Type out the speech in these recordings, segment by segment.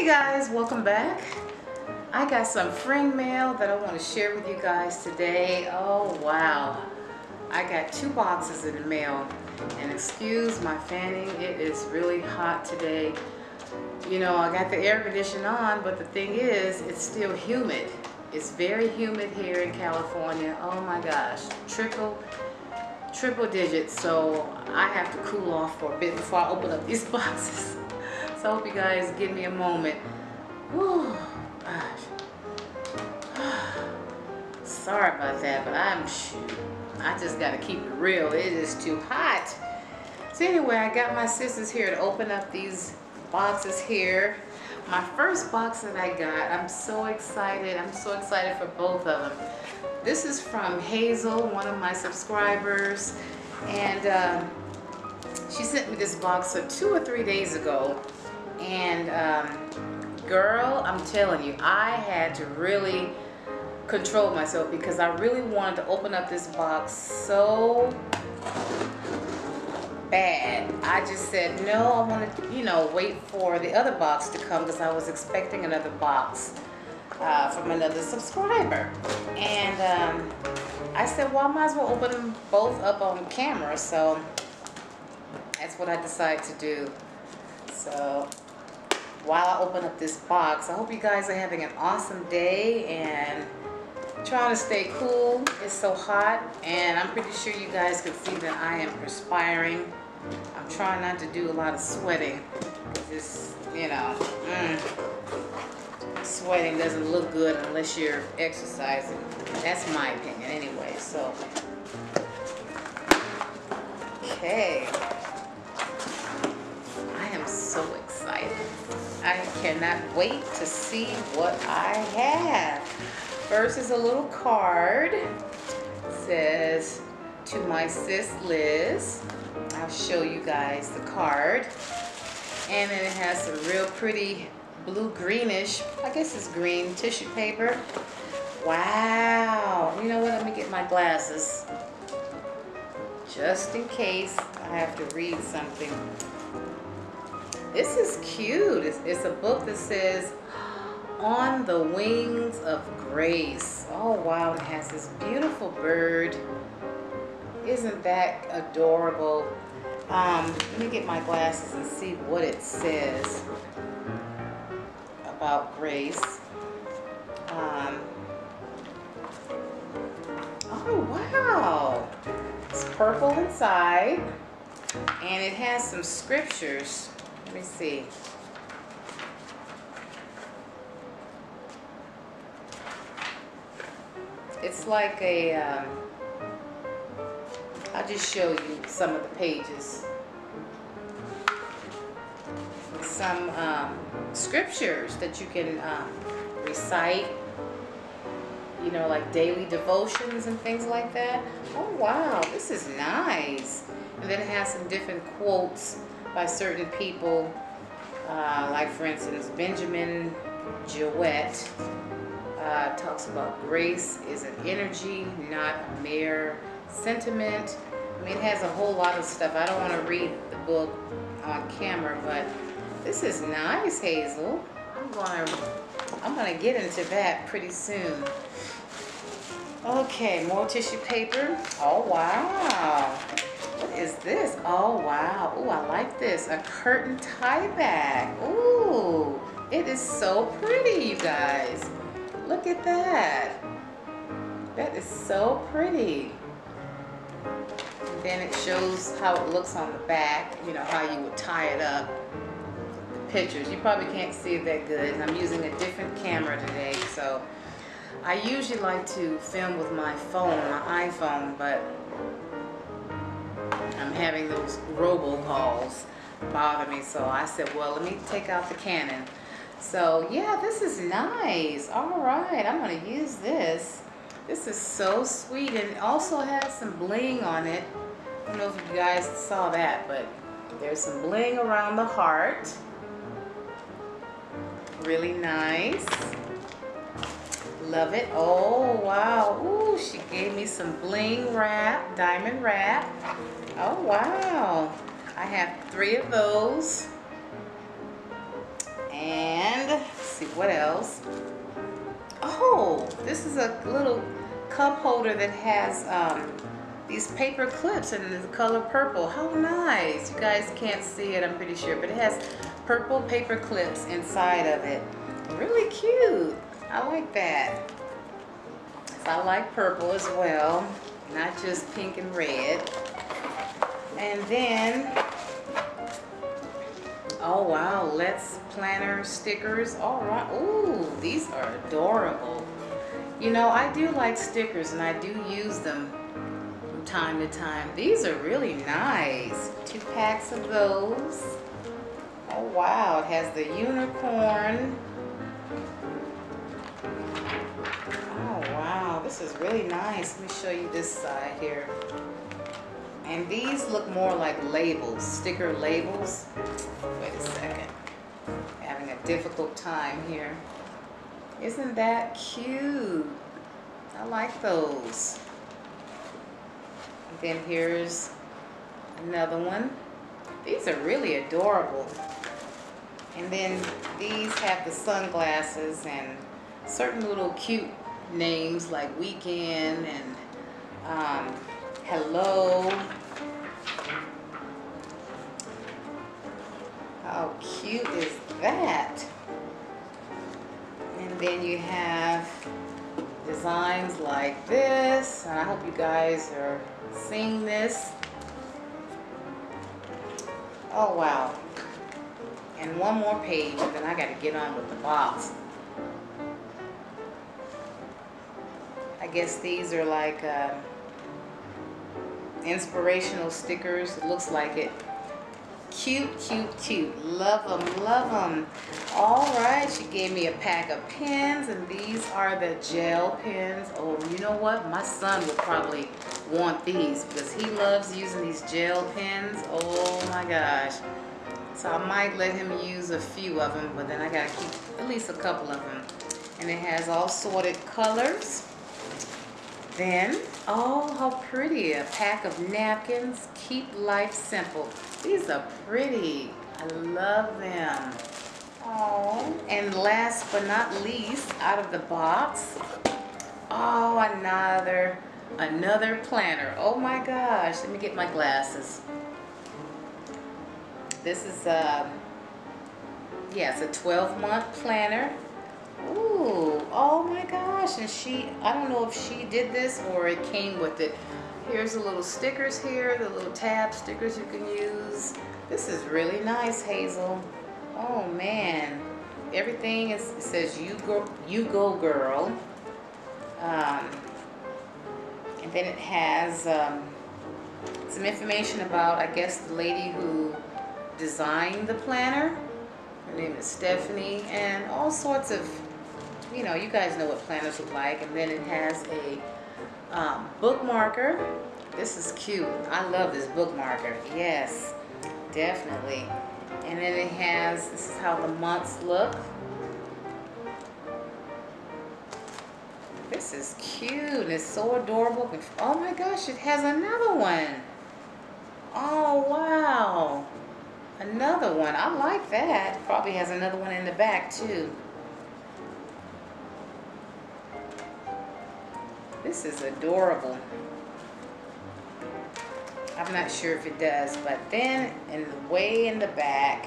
Hey guys, welcome back. I got some friend mail that I want to share with you guys today. Oh wow, I got two boxes in the mail, and excuse my fanning, it is really hot today. You know, I got the air conditioner on, but the thing is, it's still humid. It's very humid here in California. Oh my gosh, triple digits, so I have to cool off for a bit before I open up these boxes. So I hope you guys give me a moment. Whew, gosh. Sorry about that, but I just gotta keep it real. It is too hot. So anyway, I got my sisters here to open up these boxes here. My first box that I got, I'm so excited. I'm so excited for both of them. This is from Hazel, one of my subscribers, and she sent me this box of 2 or 3 days ago. And girl, I'm telling you, I had to really control myself because I really wanted to open up this box so bad. I just said, no, I want to, you know, wait for the other box to come because I was expecting another box from another subscriber. And I said, well, I might as well open them both up on camera. So that's what I decided to do. So while I open up this box, I hope you guys are having an awesome day and trying to stay cool. It's so hot, and I'm pretty sure you guys can see that I am perspiring. I'm trying not to do a lot of sweating. Just, you know, sweating doesn't look good unless you're exercising. That's my opinion anyway. So okay, so excited. I cannot wait to see what I have. First is a little card. It says, "To my sis Liz." I'll show you guys the card. And then it has some real pretty blue greenish, I guess it's green tissue paper. Wow. You know what? Let me get my glasses. Just in case I have to read something. This is cute. It's a book that says On the Wings of Grace. Oh wow, it has this beautiful bird. Isn't that adorable? Let me get my glasses and see what it says about grace. Oh wow, it's purple inside and it has some scriptures. Let me see. It's like a, I'll just show you some of the pages. Some scriptures that you can recite, you know, like daily devotions and things like that. Oh wow, this is nice. And then it has some different quotes by certain people, like for instance, Benjamin Jewett talks about grace is an energy, not a mere sentiment. I mean, it has a whole lot of stuff. I don't want to read the book on camera, but this is nice, Hazel. I'm gonna get into that pretty soon. Okay, more tissue paper. Oh wow. What is this? Oh wow. Oh, I like this. A curtain tie back. Ooh, it is so pretty, you guys. Look at that. That is so pretty. And then it shows how it looks on the back, you know, how you would tie it up. The pictures. You probably can't see it that good. I'm using a different camera today, so I usually like to film with my phone, my iPhone, but I'm having those robocalls bother me, so I said, well, let me take out the Canon. So yeah, this is nice. All right, I'm going to use this. This is so sweet, and it also has some bling on it. I don't know if you guys saw that, but there's some bling around the heart. Really nice. Love it. Oh wow. Ooh, she gave me some bling wrap, diamond wrap. Oh wow, I have 3 of those. And see what else. Oh, this is a little cup holder that has these paper clips and the color purple. How nice. You guys can't see it, I'm pretty sure, but it has purple paper clips inside of it. Really cute. I like that. I like purple as well, not just pink and red. And then, oh wow, Let's Planner stickers. All right. Ooh, these are adorable. You know, I do like stickers and I do use them from time to time. These are really nice. 2 packs of those. Oh wow, it has the unicorn. Oh wow, this is really nice. Let me show you this side here. And these look more like labels, sticker labels. Wait a second. I'm having a difficult time here. Isn't that cute? I like those. And then here's another one. These are really adorable. And then these have the sunglasses and certain little cute names like Weekend and Hello. How cute is that? And then you have designs like this. And I hope you guys are seeing this. Oh wow. And one more page and then I gotta get on with the box. I guess these are like inspirational stickers. It looks like it. Cute, cute, cute. Love them, love them. All right, she gave me a pack of pens, and these are the gel pens. Oh, you know what? My son would probably want these because he loves using these gel pens. Oh my gosh. So I might let him use a few of them, but then I gotta keep at least a couple of them. And it has all sorted colors. Then, oh, how pretty, a pack of napkins. Keep life simple. These are pretty. I love them. Oh, and last but not least, out of the box, oh, another planner. Oh my gosh, let me get my glasses. This is yeah, it's a 12-month planner. Ooh, oh my gosh, and she, I don't know if she did this or it came with it. Here's the little stickers here, the little tab stickers you can use. This is really nice, Hazel. Oh man, everything is, it says you go girl. And then it has some information about, I guess, the lady who designed the planner. Her name is Stephanie, and all sorts of, you know, you guys know what planners look like. And then it has a bookmarker. This is cute. I love this bookmarker. Yes, definitely. And then it has, this is how the months look. This is cute. It's so adorable. Oh my gosh, it has another one. Oh wow. Another one. I like that. Probably has another one in the back too. This is adorable. I'm not sure if it does, but then in the way in the back,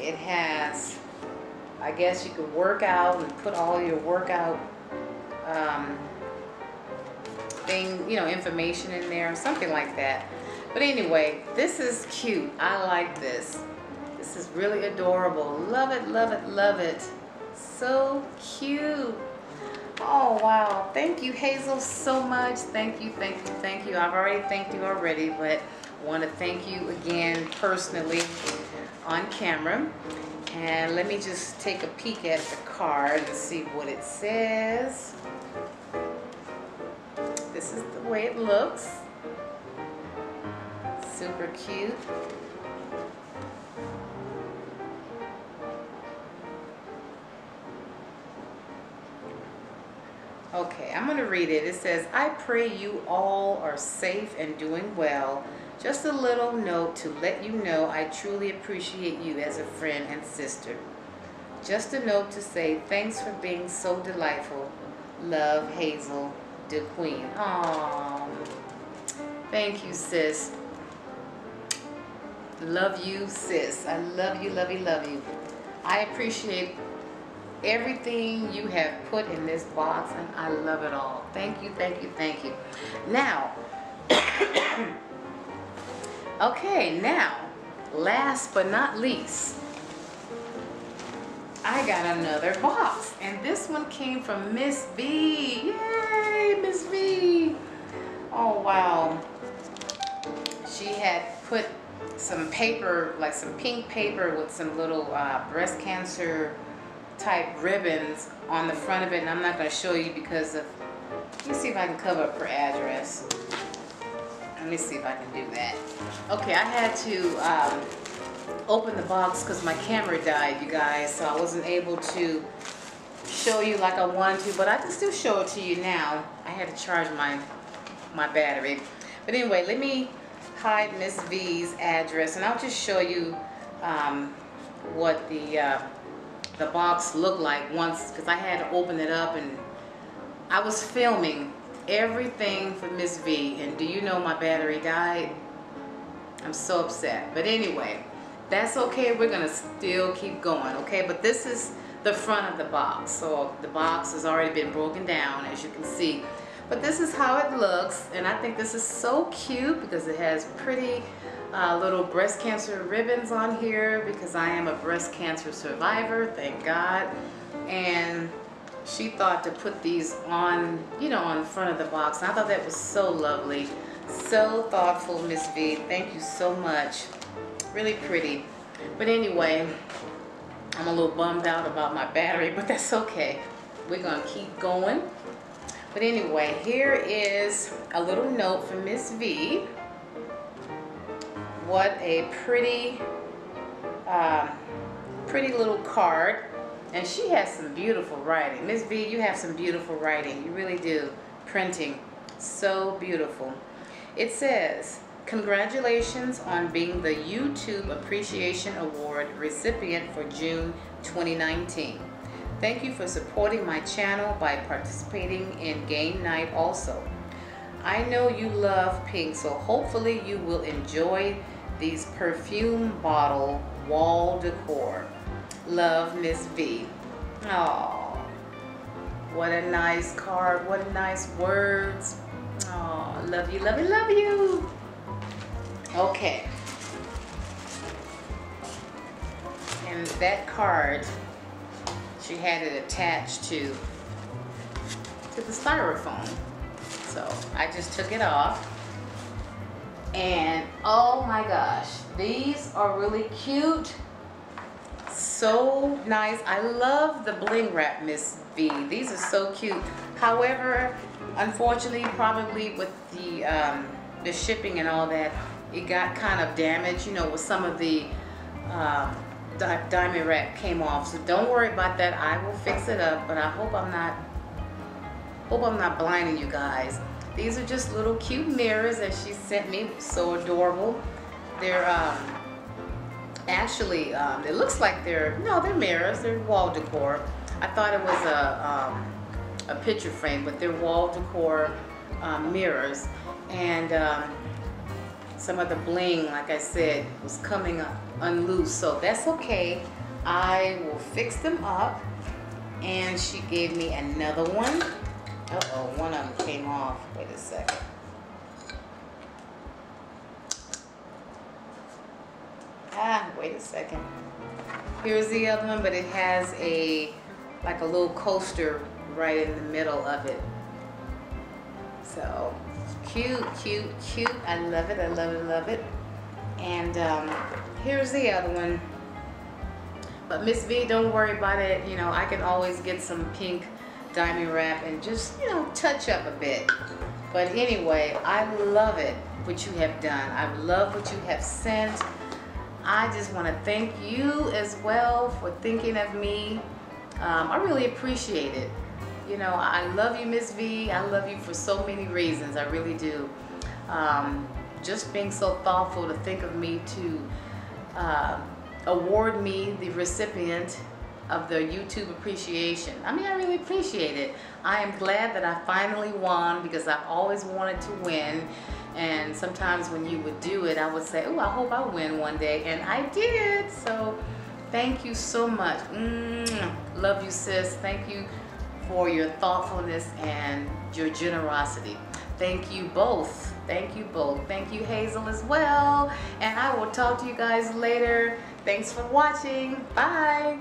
it has, I guess you could work out and put all your workout thing, you know, information in there or something like that. But anyway, this is cute. I like this. This is really adorable. Love it, love it, love it. So cute. Oh wow, thank you, Hazel, so much. Thank you, thank you, thank you. I've already thanked you already, but I want to thank you again personally on camera. And let me just take a peek at the card and see what it says. This is the way it looks. Super cute. Okay, I'm going to read it. It says, I pray you all are safe and doing well. Just a little note to let you know I truly appreciate you as a friend and sister. Just a note to say thanks for being so delightful. Love, Hazel, the Queen. Aww. Thank you, sis. Love you, sis. I love you, love you, love you. I appreciate everything you have put in this box, and I love it all. Thank you, thank you, thank you. Now, okay, now, last but not least, I got another box, and this one came from Miss B. Yay, Miss V. Oh, wow. She had put some paper, like some pink paper with some little breast cancer type ribbons on the front of it, and I'm not going to show you because of, let me see if I can cover up her address. Let me see if I can do that. Okay, I had to open the box because my camera died, you guys, so I wasn't able to show you like I wanted to, but I can still show it to you now. I had to charge my battery. But anyway, let me hide Miss V's address, and I'll just show you what the box looked like once, because I had to open it up, and I was filming everything for Miss V, and do you know my battery died? I'm so upset. But anyway, that's okay. We're gonna still keep going, okay? But this is the front of the box, so the box has already been broken down, as you can see. But this is how it looks, and I think this is so cute because it has pretty little breast cancer ribbons on here, because I am a breast cancer survivor, thank God. And she thought to put these on, you know, on the front of the box. And I thought that was so lovely, so thoughtful, Miss V. Thank you so much. Really pretty. But anyway, I'm a little bummed out about my battery, but that's okay. We're gonna keep going. But anyway, here is a little note from Miss V. What a pretty, pretty little card. And she has some beautiful writing. Miss V, you have some beautiful writing. You really do. Printing. So beautiful. It says, congratulations on being the YouTube Appreciation Award recipient for June 2019. Thank you for supporting my channel by participating in Game Night also. I know you love pink, so hopefully you will enjoy these perfume bottle wall decor. Love, Miss V. Aww, what a nice card, what nice words. Aww, love you, love you, love you. Okay. And that card, she had it attached to the styrofoam. So I just took it off, and oh my gosh, these are really cute, so nice. I love the bling wrap, Miss V. These are so cute. However, unfortunately, probably with the shipping and all that, it got kind of damaged, you know, with some of the diamond wrap came off. So don't worry about that. I will fix it up, but I hope I'm not blinding you guys. These are just little cute mirrors that she sent me. So adorable. They're actually, it looks like they're, no, they're mirrors. They're wall decor. I thought it was a picture frame, but they're wall decor mirrors. And some of the bling, like I said, was coming unloose. So that's okay. I will fix them up. And she gave me another one. Uh-oh, one of them came off. Wait a second. Ah, wait a second. Here's the other one, but it has like a little coaster right in the middle of it. So, cute, cute, cute. I love it, I love it, love it. And here's the other one. But Miss V, don't worry about it. You know, I can always get some pink diamond wrap and just, you know, touch up a bit. But anyway, I love it, what you have done. I love what you have sent. I just want to thank you as well for thinking of me. I really appreciate it. You know, I love you, Miss V. I love you for so many reasons. I really do. Just being so thoughtful to think of me, to award me the recipient of the YouTube appreciation. I mean, I really appreciate it. I am glad that I finally won, because I've always wanted to win. And sometimes when you would do it, I would say, oh, I hope I win one day. And I did. So thank you so much. Love you, sis. Thank you for your thoughtfulness and your generosity. Thank you both. Thank you both. Thank you, Hazel, as well. And I will talk to you guys later. Thanks for watching. Bye.